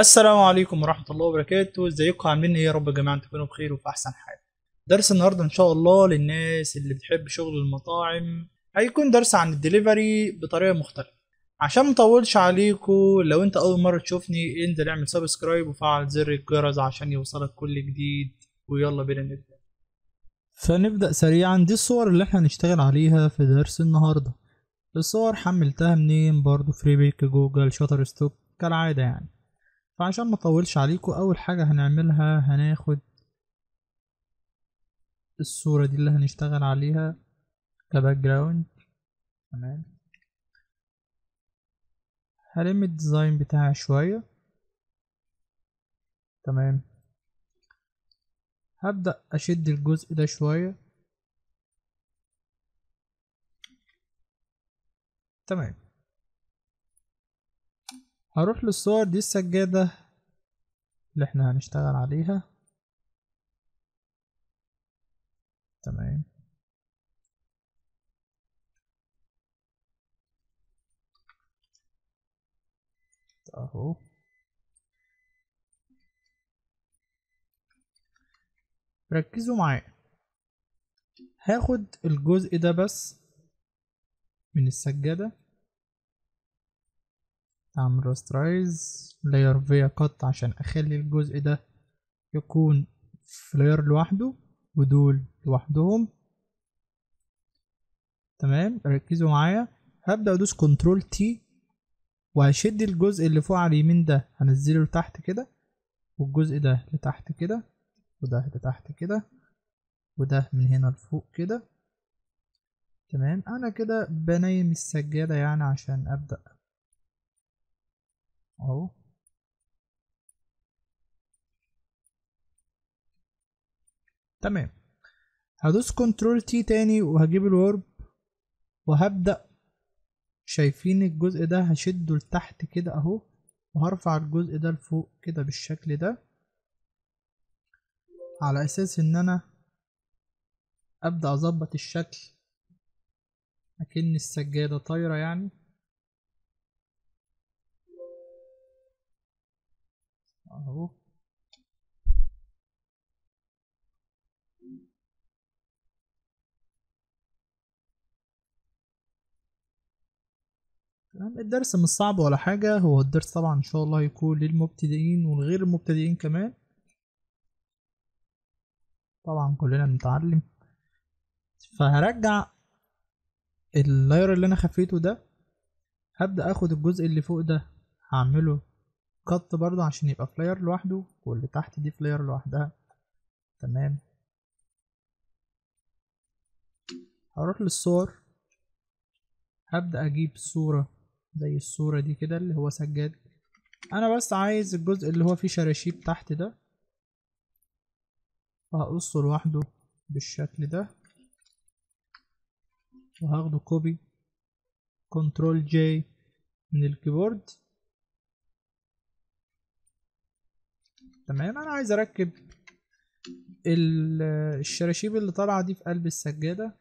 السلام عليكم ورحمه الله وبركاته. ازيكم عاملين ايه؟ يا رب يا جماعه انتوا تكونوا بخير وفي احسن حال. درس النهارده ان شاء الله للناس اللي بتحب شغل المطاعم، هيكون درس عن الدليفري بطريقه مختلفه. عشان مطولش عليكم، لو انت اول مره تشوفني انزل اعمل سبسكرايب وفعل زر الجرس عشان يوصلك كل جديد، ويلا بينا نبدا. فنبدا سريعا. دي الصور اللي احنا هنشتغل عليها في درس النهارده. الصور حملتها منين؟ برضو فري بيك، جوجل، شاتر ستوك كالعاده يعني. فعشان ما اطولش عليكم، اول حاجه هنعملها هناخد الصوره دي اللي هنشتغل عليها كباك جراوند، تمام. هلم الديزاين بتاعها شويه، تمام. هبدا اشد الجزء ده شويه، تمام. هروح للصور دي، السجادة اللي احنا هنشتغل عليها، تمام. اهو ركزوا معايا، هاخد الجزء ده بس من السجادة، اعمل راسترايز لاير فيا قط عشان اخلي الجزء ده يكون في لاير لوحده ودول لوحدهم، تمام. ركزوا معايا، هبدأ ادوس كنترول تي وهشد الجزء اللي فوق على اليمين ده هنزله لتحت كده، والجزء ده لتحت كده، وده لتحت كده، وده من هنا لفوق كده، تمام. انا كده بنيم السجادة يعني عشان ابدأ اهو، تمام. هدوس كنترول تي تاني وهجيب الورب وهبدأ، شايفين الجزء ده هشده لتحت كده اهو، وهرفع الجزء ده لفوق كده بالشكل ده، على اساس ان انا ابدأ اظبط الشكل اكن السجادة طايرة يعني. اهو تمام. الدرس مش صعب ولا حاجة، هو الدرس طبعا ان شاء الله يكون للمبتدئين والغير المبتدئين كمان، طبعا كلنا بنتعلم. فهرجع اللاير اللي انا خفيته ده، هبدأ اخد الجزء اللي فوق ده هعمله قط برضه عشان يبقى فلاير لوحده، واللي تحت دي فلاير لوحدها، تمام. هروح للصور، هبدأ اجيب صورة زي الصورة دي كده اللي هو سجاد، انا بس عايز الجزء اللي هو فيه شراشيب تحت ده، فهقصه لوحده بالشكل ده، وهاخده كوبي كنترول جي من الكيبورد، تمام. انا عايز اركب الشراشيب اللي طالعه دي في قلب السجاده،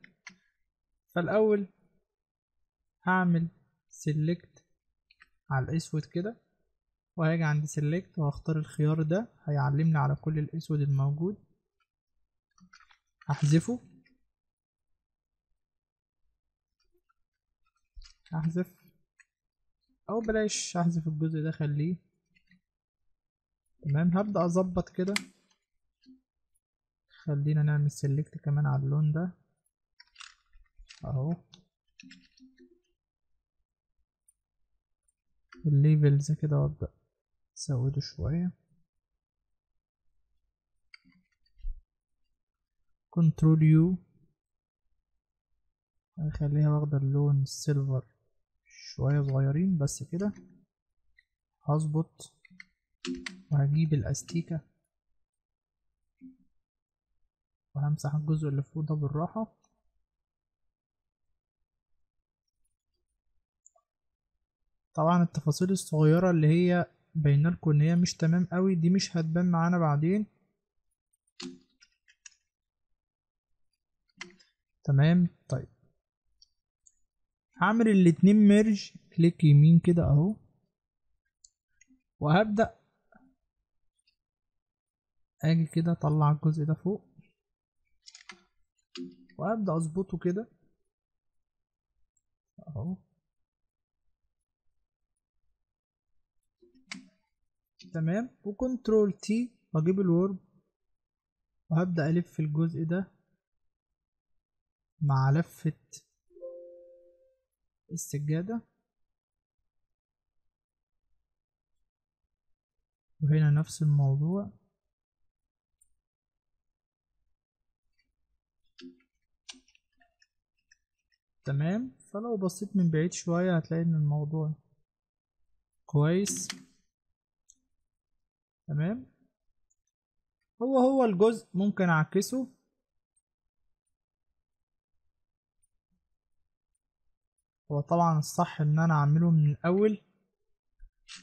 فالاول هعمل سيلكت على الاسود كده، وهاجي عند سيلكت وهختار الخيار ده، هيعلمني على كل الاسود الموجود، هحذفه، هحذف او بلاش هحذف الجزء ده خليه، تمام. هبدأ اظبط كده، خلينا نعمل سيلكت كمان على اللون ده اهو، الليفلز كده، وابدأ ازوده شوية، كنترول يو، هخليها واخدة اللون السيلفر شوية صغيرين بس كده، هظبط وهجيب الاستيكة وهمسح الجزء اللي فوق ده بالراحة، طبعا التفاصيل الصغيرة اللي هي باينة لكم ان هي مش تمام قوي دي مش هتبان معانا بعدين، تمام. طيب هعمل الاتنين ميرج، كليك يمين كده اهو، وهبدأ اجي كده اطلع الجزء ده فوق وابدا اظبطه كده اهو تمام، وكنترول تي واجيب الورب وهبدا الف الجزء ده مع لفه السجاده، وهنا نفس الموضوع تمام. فلو بصيت من بعيد شويه هتلاقي ان الموضوع كويس تمام. هو الجزء ممكن اعكسه هو طبعا الصح ان انا اعمله من الاول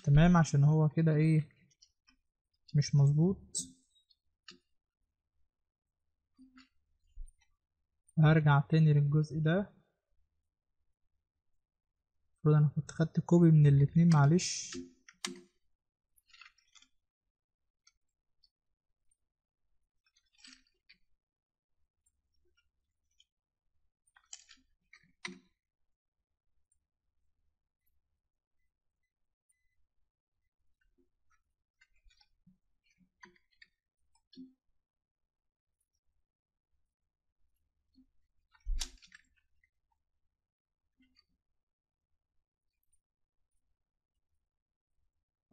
تمام، عشان هو كده ايه مش مظبوط. هرجع تاني للجزء ده، المفروض انا كنت خدت كوبي من الاتنين معلش.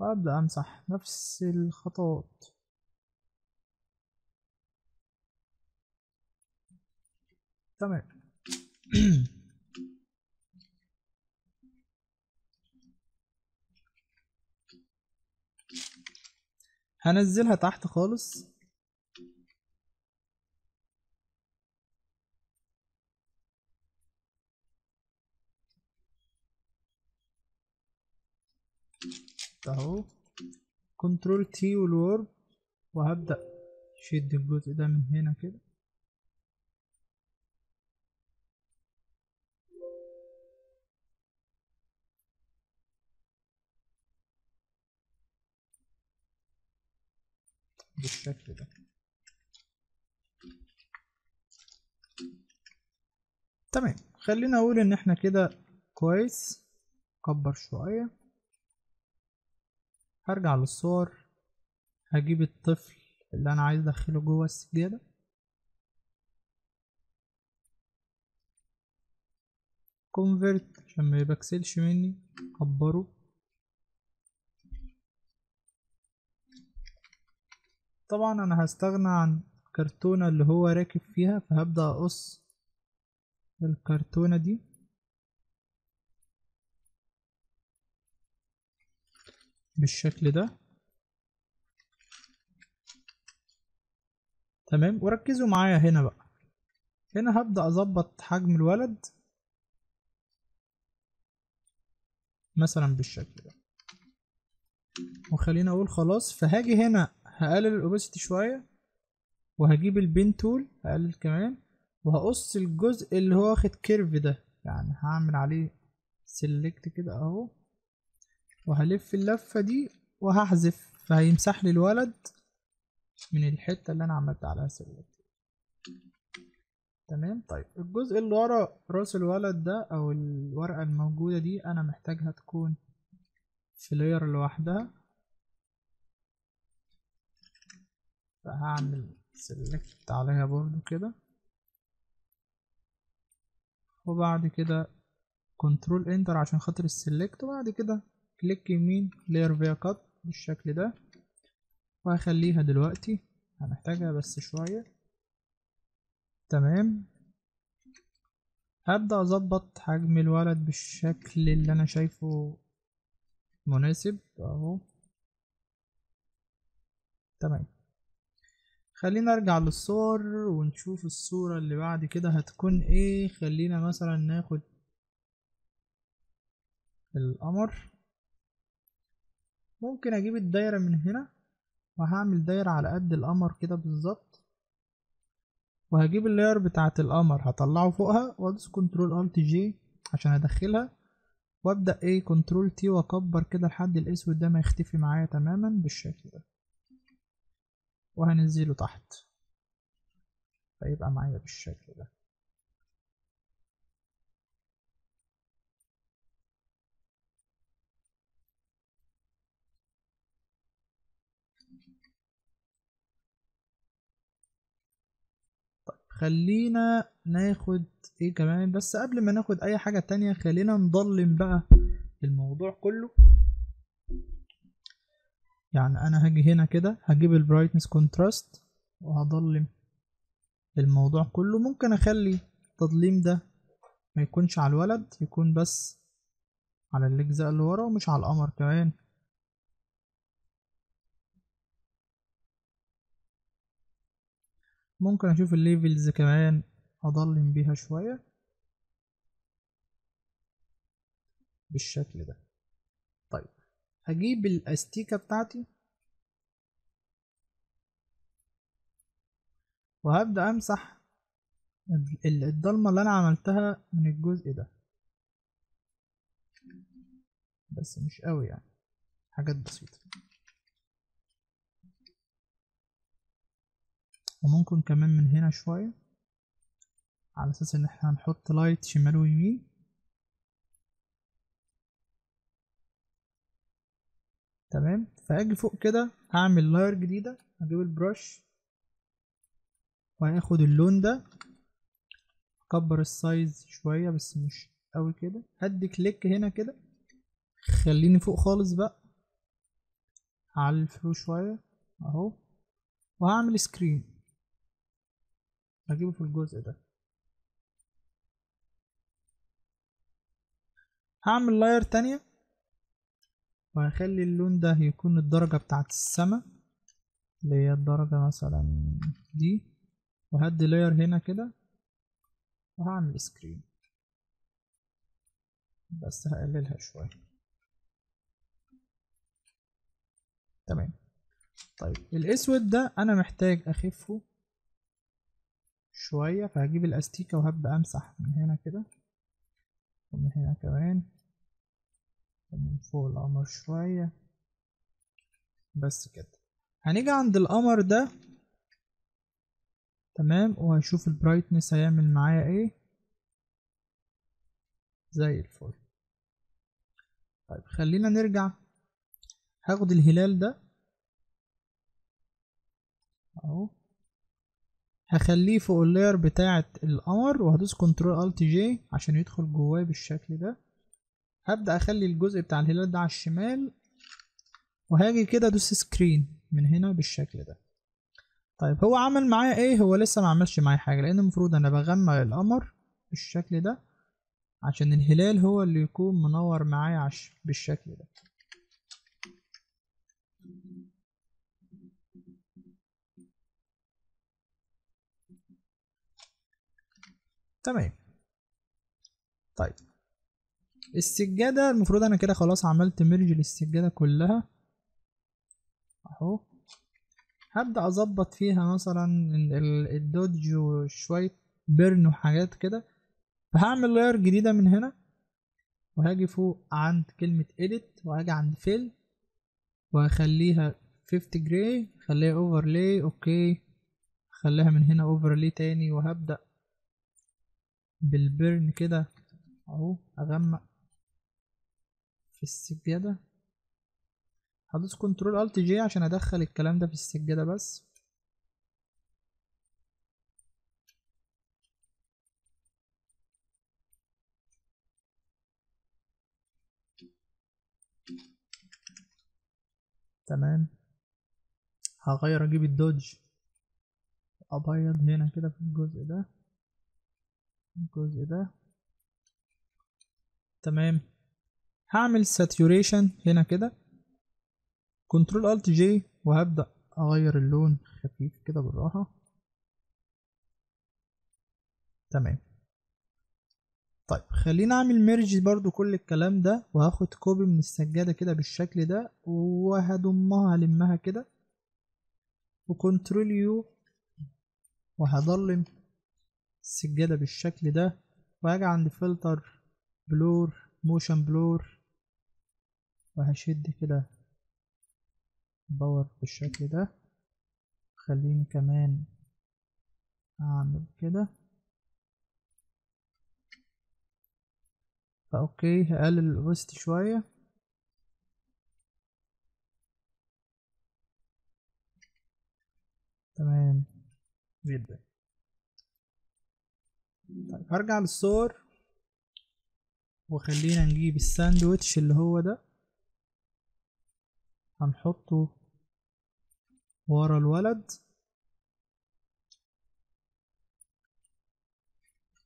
وأبدأ أمسح نفس الخطوات تمام. هنزلها تحت خالص اهو، كنترول تي والورب وهبدأ اشد الجزء ده من هنا كده بالشكل ده تمام. خلينا اقول ان احنا كده كويس. كبر شوية، هرجع للصور، هجيب الطفل اللي انا عايز ادخله جوه السجادة كونفرت عشان ما يبكسلش مني، كبره طبعا. انا هستغنى عن الكرتونة اللي هو راكب فيها، فهبدأ اقص الكرتونة دي بالشكل ده تمام. وركزوا معايا هنا بقى، هنا هبدأ اظبط حجم الولد مثلا بالشكل ده، وخلينا اقول خلاص. فهاجي هنا هقلل الاوباسيتي شوية، وهجيب البين تول هقلل كمان، وهقص الجزء اللي هو واخد كيرف ده، يعني هعمل عليه سيلكت كده اهو، وهلف اللفة دي وهحذف، فهيمسح لي الولد من الحتة اللي انا عملت عليها سيلكت تمام. طيب الجزء اللي ورا راس الولد ده او الورقة الموجودة دي انا محتاجها تكون في لاير لوحدها، فهعمل سيلكت عليها برضو كده، وبعد كده كنترول انتر عشان خاطر السيلكت، وبعد كده كليك يمين لير فيا كات بالشكل ده. وهخليها دلوقتي هنحتاجها بس شوية تمام. هبدأ اظبط حجم الولد بالشكل اللي انا شايفه مناسب اهو تمام. خلينا ارجع للصور ونشوف الصورة اللي بعد كده هتكون ايه. خلينا مثلا ناخد القمر، ممكن اجيب الدايرة من هنا وهعمل دايرة على قد القمر كده بالظبط، وهجيب اللاير بتاعة القمر هطلعه فوقها وادوس كنترول الت جي عشان ادخلها، وابدأ ايه كنترول تي واكبر كده لحد الاسود ده ما يختفي معايا تماما بالشكل ده وهنزله تحت فيبقى معايا بالشكل ده. خلينا ناخد ايه كمان، بس قبل ما ناخد اي حاجة تانية خلينا نضلم بقى الموضوع كله. يعني انا هاجي هنا كده هجيب البرايتنس كونتراست وهضلم الموضوع كله. ممكن اخلي التضليم ده ما يكونش على الولد، يكون بس على الاجزاء اللي ورا ومش على القمر كمان. ممكن اشوف الليفلز كمان اضلم بيها شوية بالشكل ده. طيب هجيب الاستيكة بتاعتي وهبدأ امسح الضلمة اللي انا عملتها من الجزء ده، بس مش قوي يعني، حاجات بسيطة. وممكن كمان من هنا شوية على اساس ان احنا هنحط لايت شمال ويمين. تمام، فاجي فوق كده هعمل لاير جديدة، هجيب البرش وهاخد اللون ده، هكبر السايز شوية بس مش قوي كده، هدي كليك هنا كده خليني فوق خالص بقى على الفلو شوية اهو، وهعمل سكرين هجيبه في الجزء ده، هعمل لاير تانية وهخلي اللون ده يكون الدرجة بتاعت السما اللي هي الدرجة مثلا دي، وهدي لاير هنا كده وهعمل سكرين بس هقللها شوية. تمام. طيب الاسود ده انا محتاج اخفه شوية، فهجيب الاستيكة وهبدأ امسح من هنا كده ومن هنا كمان ومن فوق القمر شوية بس كده. هنيجي عند القمر ده تمام، وهشوف البرايتنس هيعمل معايا ايه زي الفل. طيب خلينا نرجع، هاخد الهلال ده اهو هخليه فوق اللاير بتاعة القمر وهدوس كنترول الت جي عشان يدخل جواه بالشكل ده. هبدأ اخلي الجزء بتاع الهلال ده على الشمال وهاجي كده ادوس سكرين من هنا بالشكل ده. طيب هو عمل معايا ايه؟ هو لسه ما عملش معايا حاجة لان المفروض انا بغمق القمر بالشكل ده عشان الهلال هو اللي يكون منور معايا بالشكل ده. تمام. طيب السجادة المفروض انا كده خلاص عملت ميرج للسجادة كلها اهو، هبدأ اظبط فيها مثلا الدودج وشوية بيرن وحاجات كده، فهعمل لاير جديدة من هنا وهاجي فوق عند كلمة edit وهاجي عند fill وهخليها 50 gray، خليها overlay اوكي، خليها من هنا overlay تاني وهبدأ بالبرن كده اهو، اغمق في السجادة هدوس كنترول الت جي عشان ادخل الكلام ده في السجادة بس. تمام، هغير اجيب الدوج ابيض هنا كده في الجزء ده الجزء ده. تمام، هعمل ساتوريشن هنا كده كنترول الت جي وهبدأ اغير اللون خفيف كده بالراحة. تمام. طيب خلينا اعمل ميرج برضو كل الكلام ده، وهاخد كوبي من السجادة كده بالشكل ده وهضمها هلمها كده وكنترول يو وهضلم السجادة بالشكل ده، وهاجي عند فلتر بلور موشن بلور وهشد كده باور بالشكل ده خليني كمان اعمل كده. اوكي هقلل الوسط شوية. تمام جدا. طيب هرجع للصور وخلينا نجيب الساندويتش اللي هو ده، هنحطه ورا الولد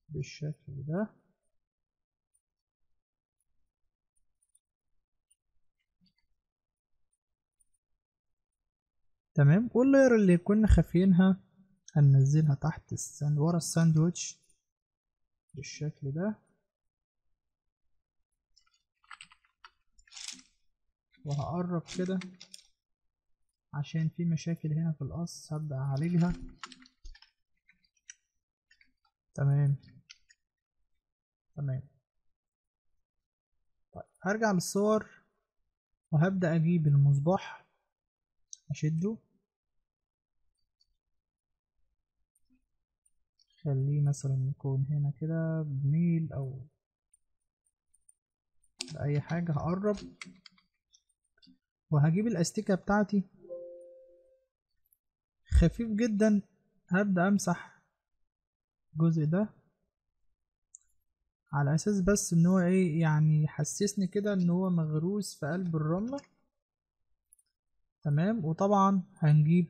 بالشكل ده. تمام، واللاير اللي كنا خافينها هننزلها تحت ورا الساندويتش بالشكل ده، وهقرب كده عشان في مشاكل هنا في القص هبدأ اعالجها. تمام تمام. طيب هرجع للصور وهبدأ اجيب المصباح اشده، خليه مثلا يكون هنا كده بميل او بأي حاجة. هقرب وهجيب الاستيكة بتاعتي خفيف جدا، هبدأ امسح الجزء ده على اساس بس ان هو ايه يعني يحسسني كده ان هو مغروس في قلب الرملة. تمام، وطبعا هنجيب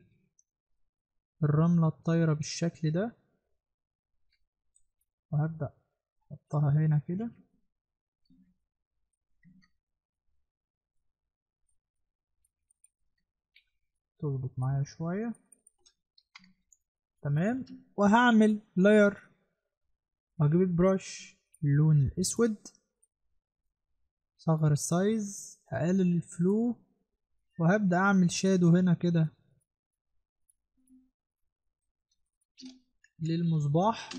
الرملة الطايرة بالشكل ده وهبدأ احطها هنا كده. تظبط معايا شوية. تمام، وهعمل لاير واجيب البرش اللون الاسود، صغر السايز، هقلل الفلو وهبدأ اعمل شادو هنا كده للمصباح.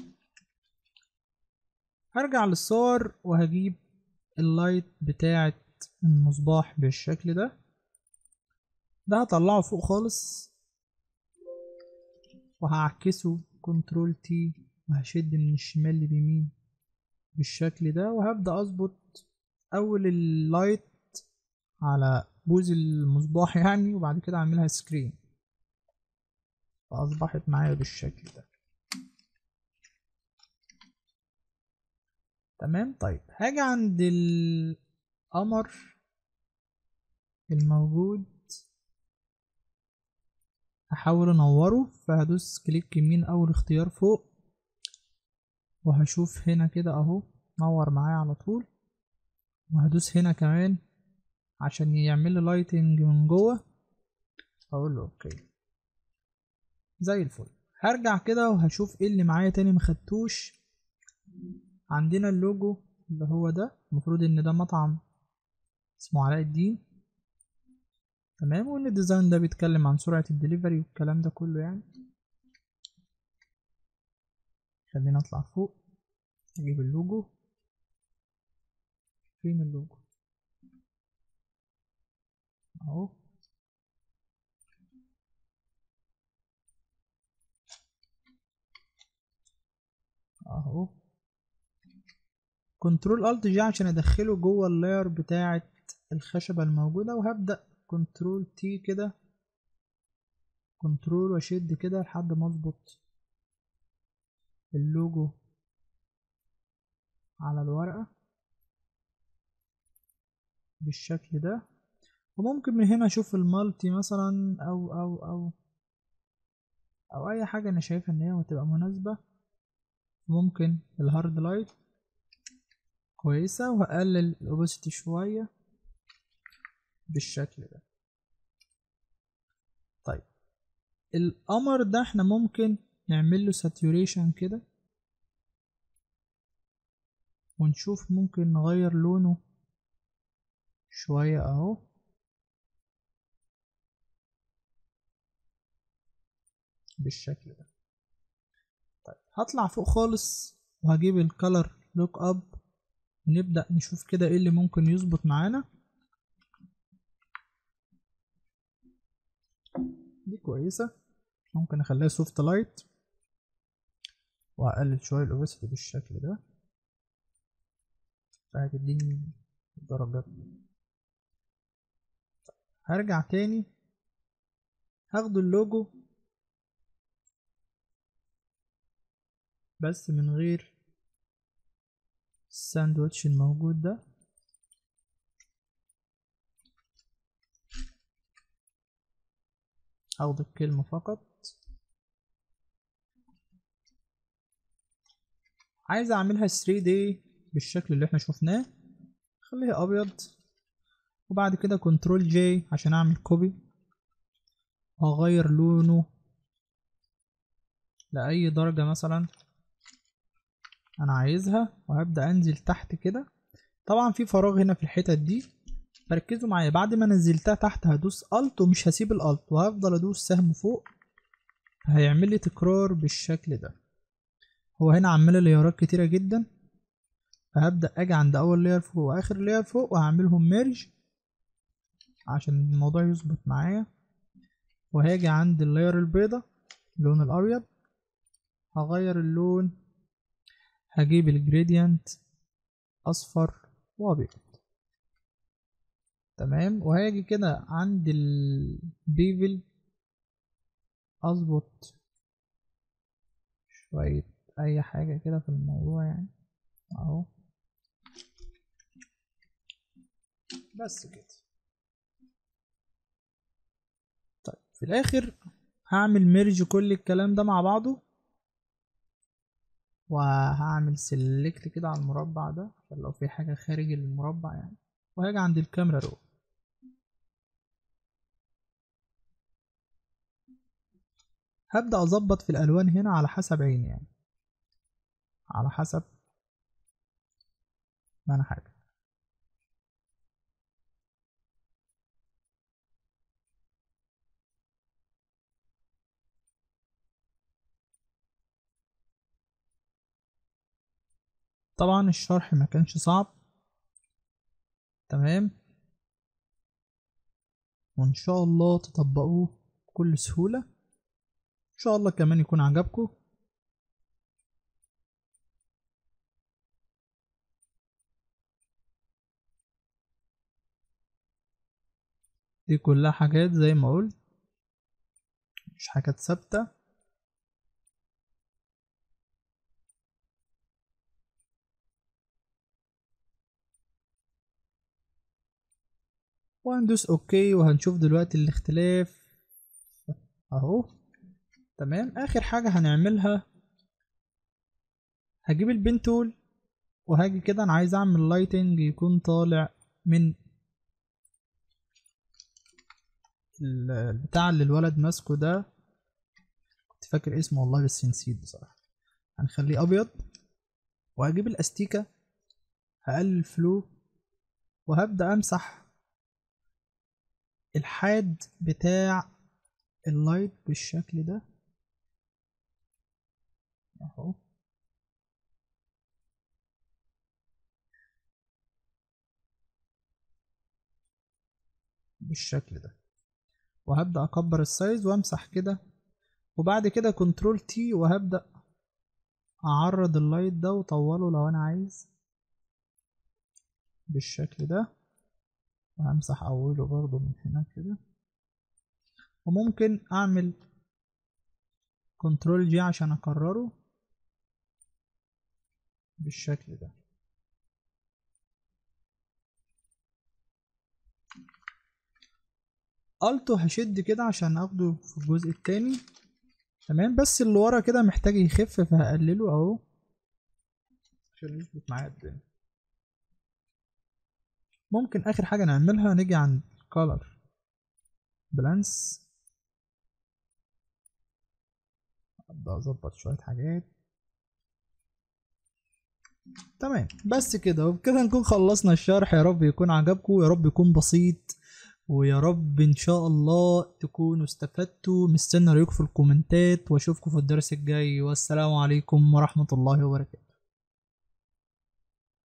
هرجع للصور وهجيب اللايت بتاعة المصباح بالشكل ده، ده هطلعه فوق خالص وهعكسه كنترول تي وهشد من الشمال لليمين بالشكل ده، وهبدأ اظبط اول اللايت على بوز المصباح يعني، وبعد كده اعملها سكرين فاصبحت معايا بالشكل ده. تمام. طيب هاجي عند القمر الموجود هحاول انوره، فهدوس كليك يمين اول اختيار فوق وهشوف هنا كده اهو نور معايا على طول، وهدوس هنا كمان عشان يعمل لي لايتنج من جوه، هقول له اوكي زي الفل. هرجع كده وهشوف ايه اللي معايا تاني مخدتوش. عندنا اللوجو اللي هو ده، المفروض ان ده مطعم اسمه علاء الدين. تمام، وان الديزاين ده بيتكلم عن سرعة الدليفري والكلام ده كله يعني. خلينا اطلع فوق اجيب اللوجو. فين اللوجو اهو، اهو كنترول الت جي عشان ادخله جوه اللاير بتاعة الخشبة الموجودة، وهبدأ كنترول تي كده كنترول واشد كده لحد ما اظبط اللوجو على الورقة بالشكل ده. وممكن من هنا اشوف المالتي مثلا او اي حاجة انا شايفة ان هي هتبقى مناسبة. ممكن الهارد لايت كويسة، وهقلل الاوبستي شوية بالشكل ده. طيب القمر ده احنا ممكن نعمل له ساتوريشن كده ونشوف، ممكن نغير لونه شوية اهو. بالشكل ده. طيب هطلع فوق خالص وهجيب الكالر لوك اب ونبدأ نشوف كده ايه اللي ممكن يظبط معانا. دي كويسة. ممكن اخليها سوفت لايت واقلل شويه الاوباسيتي بالشكل ده، فهتديني درجات. هرجع تاني هاخد اللوجو بس من غير الساندوتش الموجود ده، هاخد الكلمة فقط. عايز اعملها 3D بالشكل اللي احنا شوفناه، خليها ابيض، وبعد كده كنترول جي عشان اعمل كوبي وهغير لونه لاي درجة مثلا انا عايزها، وهبدأ انزل تحت كده. طبعا في فراغ هنا في الحتت دي، ركزوا معايا. بعد ما نزلتها تحت هدوس الت ومش هسيب الالت، وهفضل ادوس سهم فوق، هيعمل لي تكرار بالشكل ده. هو هنا عمال ليارات كتيرة جدا، فهبدأ اجي عند اول لير فوق واخر لير فوق وهعملهم ميرج عشان الموضوع يظبط معايا، وهاجي عند اللير البيضة اللون الابيض هغير اللون، هجيب الجريدينت اصفر وابيض، تمام. وهاجي كده عند البيفل اظبط شوية اي حاجة كده في الموضوع يعني اهو، بس كده. طيب في الاخر هعمل ميرج كل الكلام ده مع بعضه، وهعمل سيلكت كده على المربع ده عشان لو في حاجة خارج المربع يعني، وهاجي عند الكاميرا رو هبدأ اظبط في الالوان هنا على حسب عيني يعني، على حسب ما انا حابب. طبعا الشرح ما كانش صعب، تمام، وان شاء الله تطبقوه بكل سهولة. ان شاء الله كمان يكون عجبكم. دي كلها حاجات زي ما قلت، مش حاجات ثابتة. وهندوس اوكي، وهنشوف دلوقتي الاختلاف اهو، تمام. اخر حاجة هنعملها هجيب البين تول، وهاجي كده انا عايز اعمل لايتنج يكون طالع من البتاع اللي الولد ماسكه ده، كنت فاكر اسمه والله بس نسيت بصراحة. هنخليه ابيض، وهجيب الاستيكة هقلل الفلو، وهبدأ امسح الحاد بتاع اللايت بالشكل ده اهو. بالشكل ده، وهبدأ اكبر السايز وامسح كده، وبعد كده كنترول تي وهبدأ اعرض اللايت ده واطوله لو انا عايز بالشكل ده، وهمسح اوله برضو من هنا كده. وممكن اعمل كنترول جي عشان اكرره بالشكل ده، التو هشد كده عشان اخده في الجزء التاني، تمام. بس اللي ورا كده محتاج يخف فهقلله اهو عشان يظبط معايا الدنيا. ممكن اخر حاجة نعملها نيجي عند color balance، ابدأ اظبط شوية حاجات، تمام. بس كده، وبكده نكون خلصنا الشرح. يا رب يكون عجبكم، ويا رب يكون بسيط، ويا رب ان شاء الله تكونوا استفدتوا. مستني رأيكم في الكومنتات، واشوفكم في الدرس الجاي، والسلام عليكم ورحمة الله وبركاته.